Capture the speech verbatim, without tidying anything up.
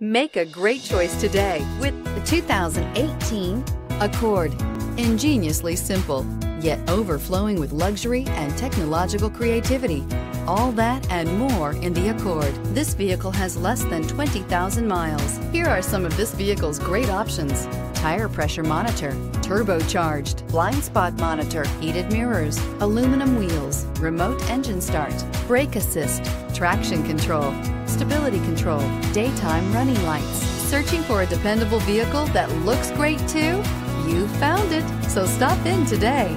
Make a great choice today with the two thousand eighteen Accord. Ingeniously simple, yet overflowing with luxury and technological creativity. All that and more in the Accord. This vehicle has less than twenty thousand miles. Here are some of this vehicle's great options: tire pressure monitor, turbocharged, blind spot monitor, heated mirrors, aluminum wheels, remote engine start, brake assist, traction control, stability control, daytime running lights. Searching for a dependable vehicle that looks great too? You found it, so stop in today.